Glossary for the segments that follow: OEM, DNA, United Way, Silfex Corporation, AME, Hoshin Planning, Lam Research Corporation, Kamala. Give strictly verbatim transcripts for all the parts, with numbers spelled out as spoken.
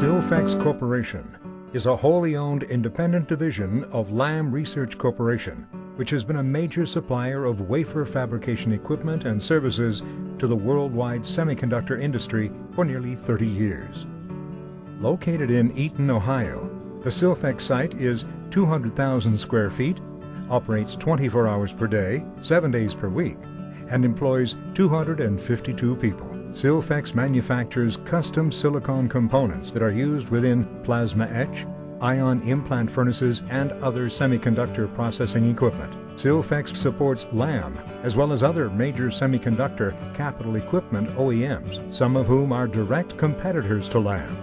Silfex Corporation is a wholly owned independent division of Lam Research Corporation, which has been a major supplier of wafer fabrication equipment and services to the worldwide semiconductor industry for nearly thirty years. Located in Eaton, Ohio, the Silfex site is two hundred thousand square feet, operates twenty-four hours per day, seven days per week, and employs two hundred fifty-two people. Silfex manufactures custom silicon components that are used within plasma etch, ion implant furnaces, and other semiconductor processing equipment. Silfex supports Lam as well as other major semiconductor capital equipment O E Ms, some of whom are direct competitors to Lam.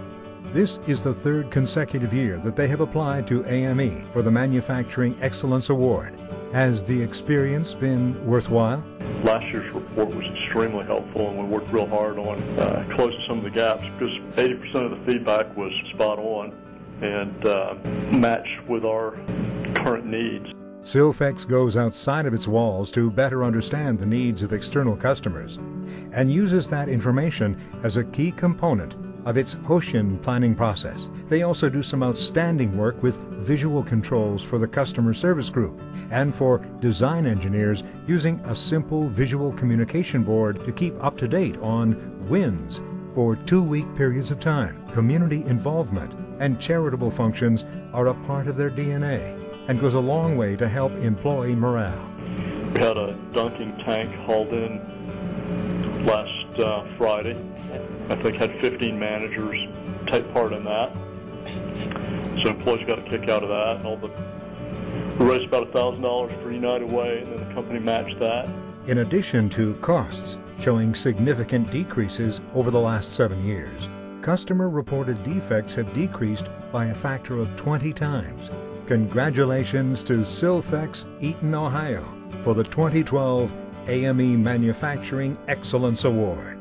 This is the third consecutive year that they have applied to A M E for the Manufacturing Excellence Award. Has the experience been worthwhile? Last year's report was extremely helpful, and we worked real hard on uh, closing some of the gaps, because eighty percent of the feedback was spot on and uh, matched with our current needs. Silfex goes outside of its walls to better understand the needs of external customers and uses that information as a key component of its Hoshin planning process. They also do some outstanding work with visual controls for the customer service group and for design engineers using a simple visual communication board to keep up to date on wins for two-week periods of time. Community involvement and charitable functions are a part of their D N A and goes a long way to help employee morale. We had a dunking tank hauled in last uh, Friday. I think had fifteen managers take part in that, so employees got a kick out of that. And all the, we raised about one thousand dollars for United Way, and then the company matched that. In addition to costs showing significant decreases over the last seven years, customer-reported defects have decreased by a factor of twenty times. Congratulations to Silfex Eaton, Ohio for the twenty twelve A M E Manufacturing Excellence Award.